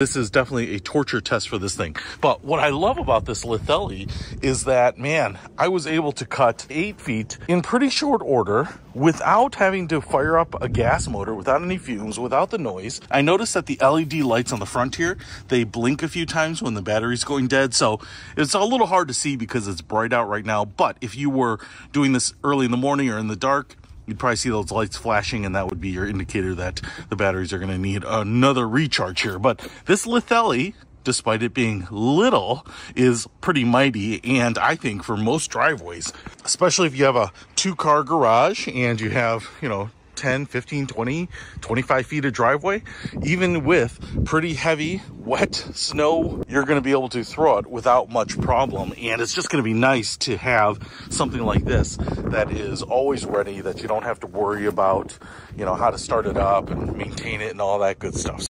This is definitely a torture test for this thing. But what I love about this Lethali is that, man, I was able to cut 8 feet in pretty short order without having to fire up a gas motor, without any fumes, without the noise. I noticed that the LED lights on the front here, they blink a few times when the battery's going dead. So it's a little hard to see because it's bright out right now. But if you were doing this early in the morning or in the dark, you'd probably see those lights flashing, and that would be your indicator that the batteries are going to need another recharge here. But this Lethali, despite it being little, is pretty mighty, and I think for most driveways, especially if you have a two-car garage and you have, you know, 10, 15, 20, 25 feet of driveway, even with pretty heavy, wet snow, you're going to be able to throw it without much problem. And it's just going to be nice to have something like this that is always ready, that you don't have to worry about, you know, how to start it up and maintain it and all that good stuff.